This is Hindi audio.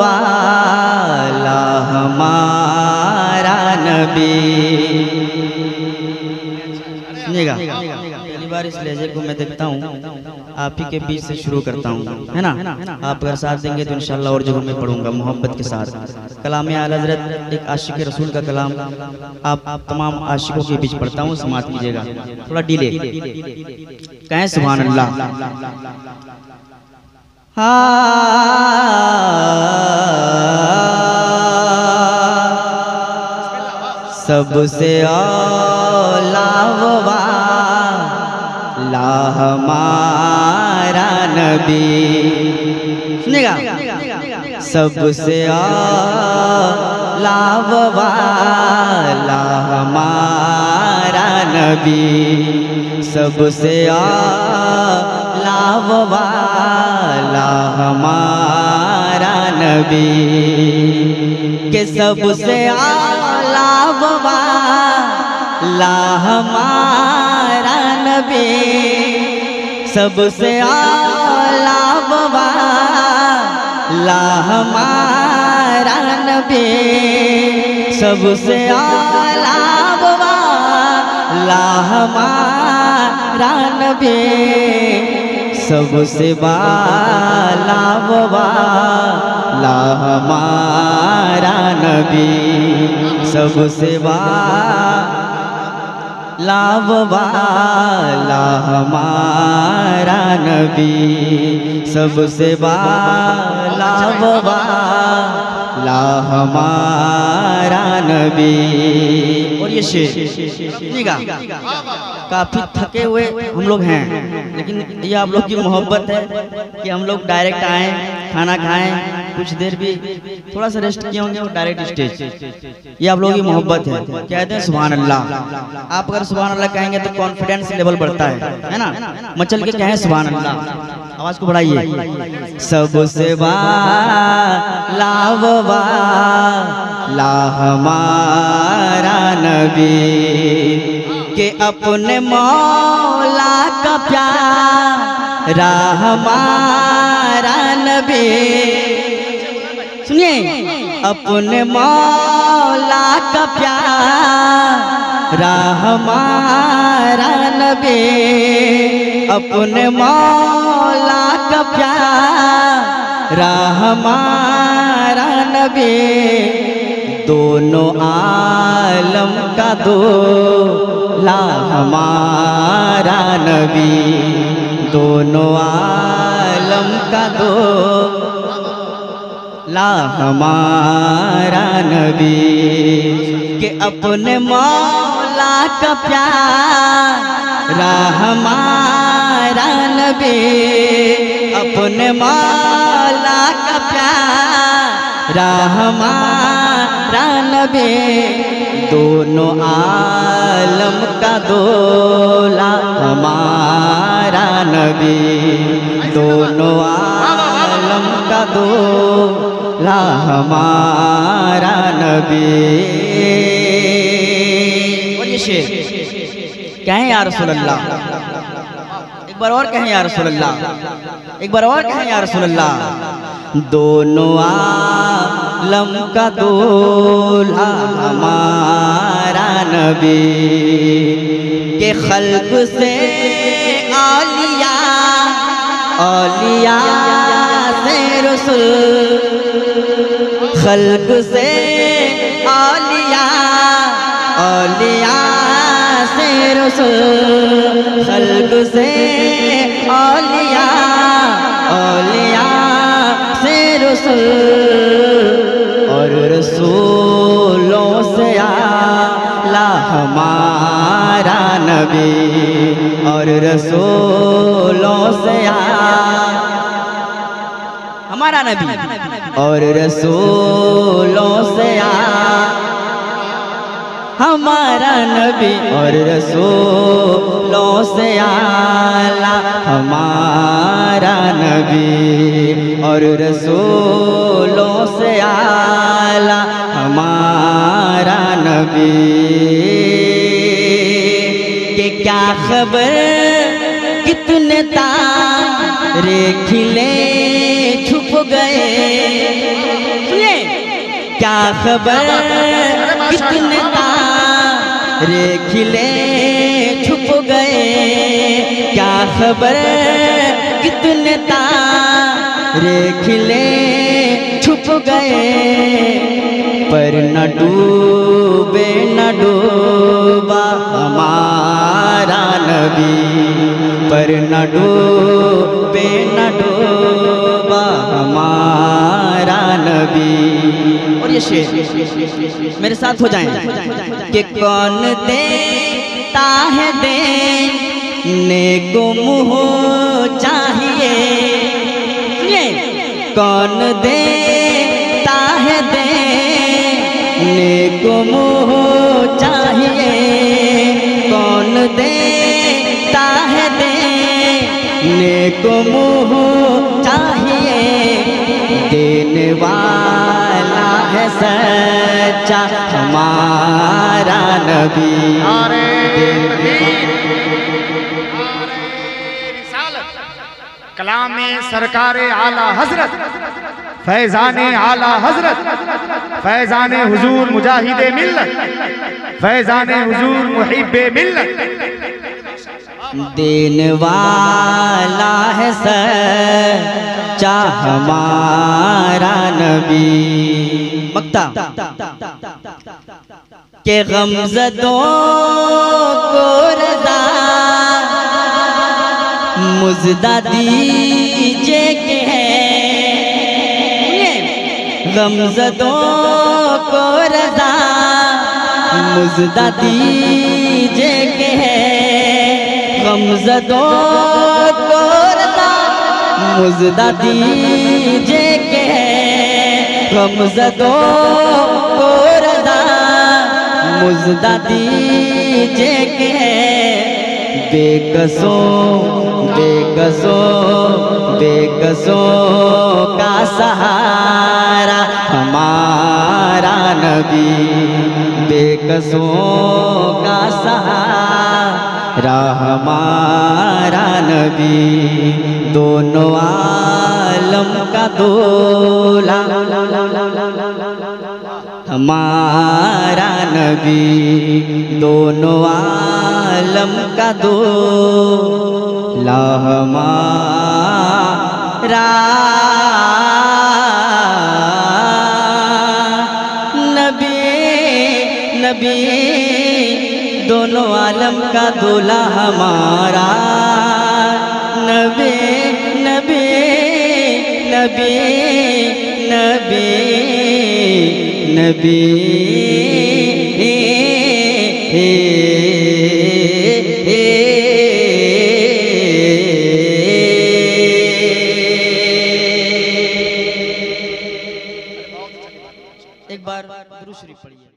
वाला हमारा नबी। सुनिएगा पहली बार इस लहजे को मैं देखता हूँ, आप ही के बीच से शुरू करता हूँ, है ना। आप अगर साथ देंगे तो इंशाल्लाह और जगह में पढ़ूंगा मोहब्बत के साथ। कलाम आला हज़रत एक आशिक रसूल का कलाम आप तमाम आशिकों के बीच पढ़ता हूँ, समाप्त कीजिएगा। थोड़ा डीले कहें सुभान अल्लाह। सबसे औला वाला हमारा नबी। सुनिएगा, सबसे औला वाला हमारा नबी, सबसे औला वाला हमारा नबी, के सबसे आला वाला हमारा नबी, सबसे आला वाला हमारा नबी, सबसे आला वाला हमारा नबी, सबसे वाला वाला हमारा नबी, सबसे वाला वाला हमारा नबी, सबसे वाला वाला हमारा नबी। और ये शेर काफी थके हुए हम लोग हैं, लेकिन ये आप लोग की मोहब्बत है कि हम लोग डायरेक्ट आए, खाना खाएं, कुछ देर भी थोड़ा सा रेस्ट किए होंगे और डायरेक्ट स्टेज। ये आप लोगों की मोहब्बत है। कहते हैं सुभान अल्लाह। आप अगर सुभान अल्लाह कहेंगे तो कॉन्फिडेंस लेवल बढ़ता है ना। मचल के कहें सुभान अल्लाह, आवाज को बढ़ाइए। सबसे वाला वाला हमारा नबी, के अपने मौला का प्यारा हमारा नबी। सुनिए, अपने मौला का प्यारा हमारा नबी, अपने मौला का प्यारा हमारा नबी, दोनों आलम का दूल्हा हमारा नबी, दोनों आलम का दूल्हा हमारा नबी, के अपने मौला का प्यारा हमारा नबी, अपने मौला का प्यारा हमारा नबी, दोनों आलम का दूल्हा हमारा नबी, दोनों आलम का दूल्हा हमारा नबी। और ये शेर कहें या रसूल अल्लाह, एक बार और कहें या रसूल अल्लाह, एक बार और कहें या रसूल अल्लाह, दोनों आलम का दूल्हा हमारा नबी, के खल्क से औलिया, औलिया से रसूल, खल्क से औलिया, औलिया से रसूल, खल्क से औलिया, औलिया और रसूलों से आला हमारा नबी, और रसूलों से हमारा नबी, और रसूलों से हमारा नबी, और रसूलों से आला हमारा नबी, और रसूलों से आला हमारा नबी, के क्या खबर कितने तारे खिले छुप गए, क्या खबर कितने तारे खिले छुप गए, क्या खबर कितने तारे खिले छुप गए, पर न डूबे न डूबा हमारा नबी, पर न डूबे न डूबा हमारा नबी। और ये शेर मेरे साथ हो जाए कि कौन देता है देने को मुँह चाहिए, कौन देता है देने को मुँह चाहिए, कौन देता है देने को मुँह चाहिए, देने वाला है सच्चा हमारा नबी। कलामे सरकारे आला हजरत फैजाने आला हजरत फैजाने हुजूर मुजाहिदे मिल्लत फैजाने हुजूर मुहिब्बे मिल्लत। देने वाला है सच्चा हमारा नबी। मक्ता के गमज़दों को रज़ा मुज़दा दीजे के है, गमज़दों को रज़ा मुज़दा दीजे के है, गमज़दों को रज़ा मुज़दा दीजे के है, गमज़दों को रज़ा मुज़दा दीजे के है, बेकसों बेकसों बेकसों का सहारा हमारा नबी, बेकसों का सहारा हमारा नबी, दोनों आलम का दूल्हा हमारा नबी, दोनों आलम का दूल्हा हमारा नबी, नबी दोनों आलम का दूल्हा हमारा नबी, नबी नबी नबी नबी एक बार दुरूद शरीफ पढ़िए।